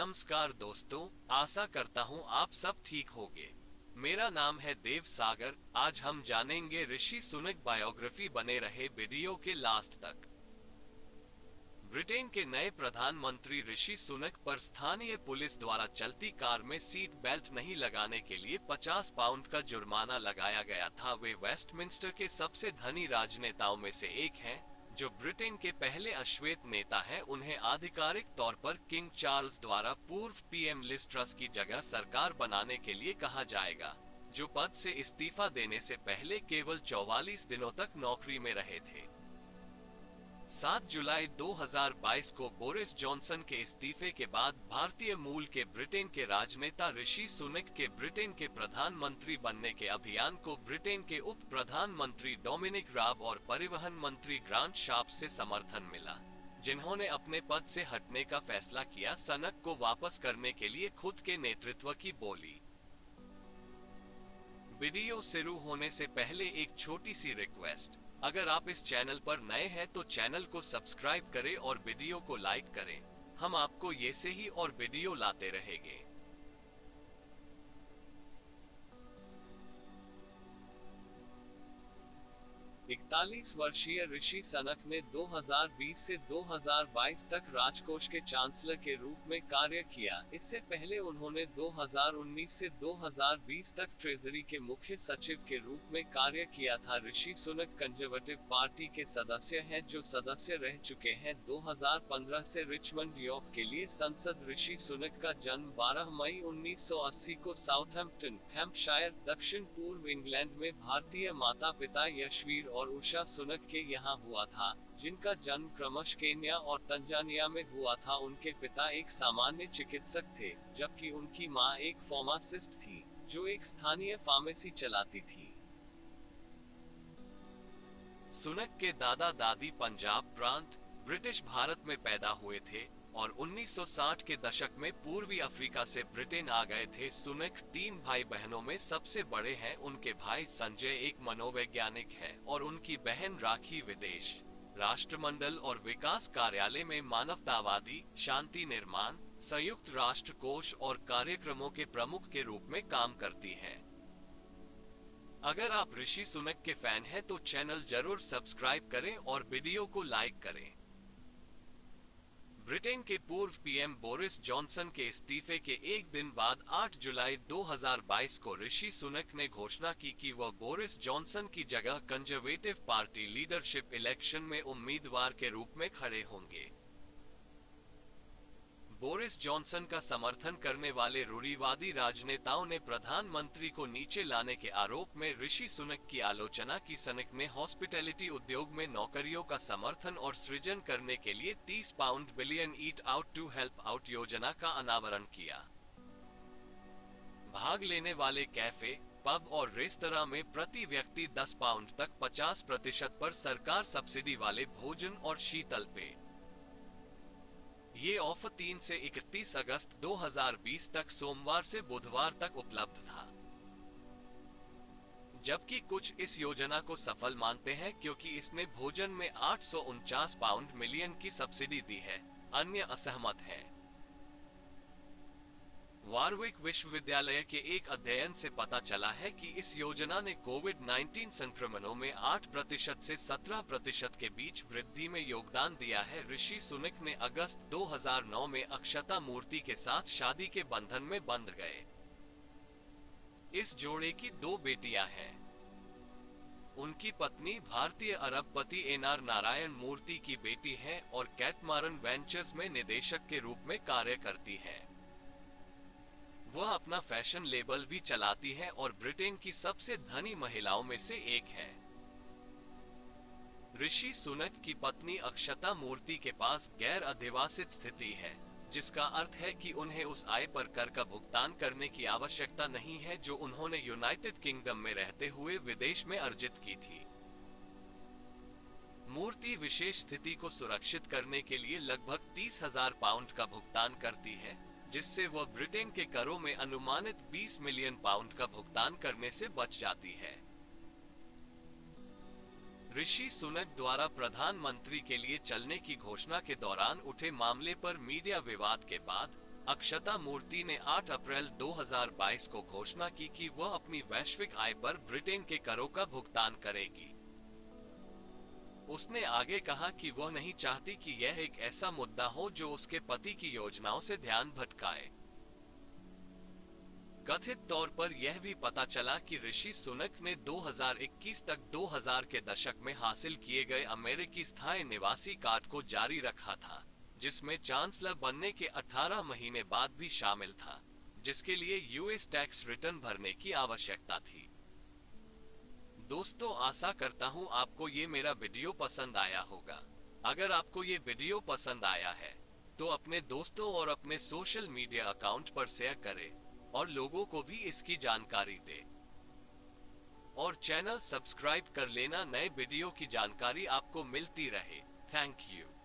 नमस्कार दोस्तों, आशा करता हूँ आप सब ठीक होंगे। मेरा नाम है देव सागर। आज हम जानेंगे ऋषि सुनक बायोग्राफी। बने रहे वीडियो के लास्ट तक। ब्रिटेन के नए प्रधानमंत्री ऋषि सुनक पर स्थानीय पुलिस द्वारा चलती कार में सीट बेल्ट नहीं लगाने के लिए 50 पाउंड का जुर्माना लगाया गया था। वे वेस्टमिंस्टर के सबसे धनी राजनेताओं में से एक हैं, जो ब्रिटेन के पहले अश्वेत नेता हैं। उन्हें आधिकारिक तौर पर किंग चार्ल्स द्वारा पूर्व पीएम लिज ट्रस की जगह सरकार बनाने के लिए कहा जाएगा, जो पद से इस्तीफा देने से पहले केवल 44 दिनों तक नौकरी में रहे थे। 7 जुलाई 2022 को बोरिस जॉनसन के इस्तीफे के बाद भारतीय मूल के ब्रिटेन के राजनेता ऋषि सुनक के ब्रिटेन के प्रधानमंत्री बनने के अभियान को ब्रिटेन के उप प्रधानमंत्री डोमिनिक राब और परिवहन मंत्री ग्रांट शाप्स से समर्थन मिला, जिन्होंने अपने पद से हटने का फैसला किया। सुनक को वापस करने के लिए खुद के नेतृत्व की बोली। वीडियो शुरू होने से पहले एक छोटी सी रिक्वेस्ट, अगर आप इस चैनल पर नए हैं तो चैनल को सब्सक्राइब करें और वीडियो को लाइक करें। हम आपको ये से ही और वीडियो लाते रहेंगे। इकतालीस वर्षीय ऋषि सुनक ने 2020 से 2022 तक राजकोष के चांसलर के रूप में कार्य किया। इससे पहले उन्होंने 2019 से 2020 तक ट्रेजरी के मुख्य सचिव के रूप में कार्य किया था। ऋषि सुनक कंजर्वेटिव पार्टी के सदस्य हैं, जो सदस्य रह चुके हैं। 2015 से रिचमंड यॉर्क के लिए संसद। ऋषि सुनक का जन्म 12 मई 1980 को साउथहैम्पटन, हैम्पशायर, दक्षिण पूर्व इंग्लैंड में भारतीय माता पिता यशवीर और उषा सुनक के यहाँ हुआ था, जिनका जन्म क्रमश केन्या और तंजानिया में हुआ था। उनके पिता एक सामान्य चिकित्सक थे, जबकि उनकी माँ एक फार्मासिस्ट थी, जो एक स्थानीय फार्मेसी चलाती थी। सुनक के दादा दादी पंजाब प्रांत, ब्रिटिश भारत में पैदा हुए थे और 1960 के दशक में पूर्वी अफ्रीका से ब्रिटेन आ गए थे। सुनक 3 भाई बहनों में सबसे बड़े हैं। उनके भाई संजय एक मनोवैज्ञानिक है और उनकी बहन राखी विदेश राष्ट्रमंडल और विकास कार्यालय में मानवतावादी, शांति निर्माण, संयुक्त राष्ट्र कोष और कार्यक्रमों के प्रमुख के रूप में काम करती है। अगर आप ऋषि सुनक के फैन हैं तो चैनल जरूर सब्सक्राइब करें और वीडियो को लाइक करें। ब्रिटेन के पूर्व पीएम बोरिस जॉनसन के इस्तीफे के एक दिन बाद 8 जुलाई 2022 को ऋषि सुनक ने घोषणा की कि वह बोरिस जॉनसन की जगह कंजर्वेटिव पार्टी लीडरशिप इलेक्शन में उम्मीदवार के रूप में खड़े होंगे। बोरिस जॉनसन का समर्थन करने वाले रूढ़िवादी राजनेताओं ने प्रधानमंत्री को नीचे लाने के आरोप में ऋषि सुनक की आलोचना की। सुनक ने हॉस्पिटैलिटी उद्योग में नौकरियों का समर्थन और सृजन करने के लिए 30 pound billion eat out to help out योजना का अनावरण किया। भाग लेने वाले कैफे, पब और रेस्तरां में प्रति व्यक्ति 10 पाउंड तक 50% पर सरकार सब्सिडी वाले भोजन और शीतल पेय। ये ऑफर 3 से 31 अगस्त 2020 तक सोमवार से बुधवार तक उपलब्ध था, जबकि कुछ इस योजना को सफल मानते हैं क्योंकि इसने भोजन में 849 पाउंड मिलियन की सब्सिडी दी है। अन्य असहमत हैं। वारविक विश्वविद्यालय के एक अध्ययन से पता चला है कि इस योजना ने कोविड-19 संक्रमणों में 8% से 17% के बीच वृद्धि में योगदान दिया है। ऋषि सुनक ने अगस्त 2009 में अक्षता मूर्ति के साथ शादी के बंधन में बंध गए। इस जोड़े की 2 बेटियां हैं। उनकी पत्नी भारतीय अरबपति एनआर नारायण मूर्ति की बेटी है और कैटमारन वेंचर्स में निदेशक के रूप में कार्य करती है। वह अपना फैशन लेबल भी चलाती है और ब्रिटेन की सबसे धनी महिलाओं में से एक है। ऋषि सुनक की पत्नी अक्षता मूर्ति के पास गैर अधिवासित स्थिति है, जिसका अर्थ है कि उन्हें उस आय पर कर का भुगतान करने की आवश्यकता नहीं है जो उन्होंने यूनाइटेड किंगडम में रहते हुए विदेश में अर्जित की थी। मूर्ति विशेष स्थिति को सुरक्षित करने के लिए लगभग 30,000 पाउंड का भुगतान करती है, जिससे वह ब्रिटेन के करों में अनुमानित 20 मिलियन पाउंड का भुगतान करने से बच जाती है। ऋषि सुनक द्वारा प्रधानमंत्री के लिए चलने की घोषणा के दौरान उठे मामले पर मीडिया विवाद के बाद अक्षता मूर्ति ने 8 अप्रैल 2022 को घोषणा की कि वह अपनी वैश्विक आय पर ब्रिटेन के करों का भुगतान करेगी। उसने आगे कहा कि वह नहीं चाहती कि यह एक ऐसा मुद्दा हो जो उसके पति की योजनाओं से ध्यान भटकाए। कथित तौर पर यह भी पता चला कि ऋषि सुनक ने 2021 तक 2000 के दशक में हासिल किए गए अमेरिकी स्थायी निवासी कार्ड को जारी रखा था, जिसमें चांसलर बनने के 18 महीने बाद भी शामिल था, जिसके लिए यूएस टैक्स रिटर्न भरने की आवश्यकता थी। दोस्तों, आशा करता हूं आपको ये मेरा वीडियो पसंद आया होगा। अगर आपको ये वीडियो पसंद आया है तो अपने दोस्तों और अपने सोशल मीडिया अकाउंट पर शेयर करें और लोगों को भी इसकी जानकारी दे, और चैनल सब्सक्राइब कर लेना, नए वीडियो की जानकारी आपको मिलती रहे। Thank you.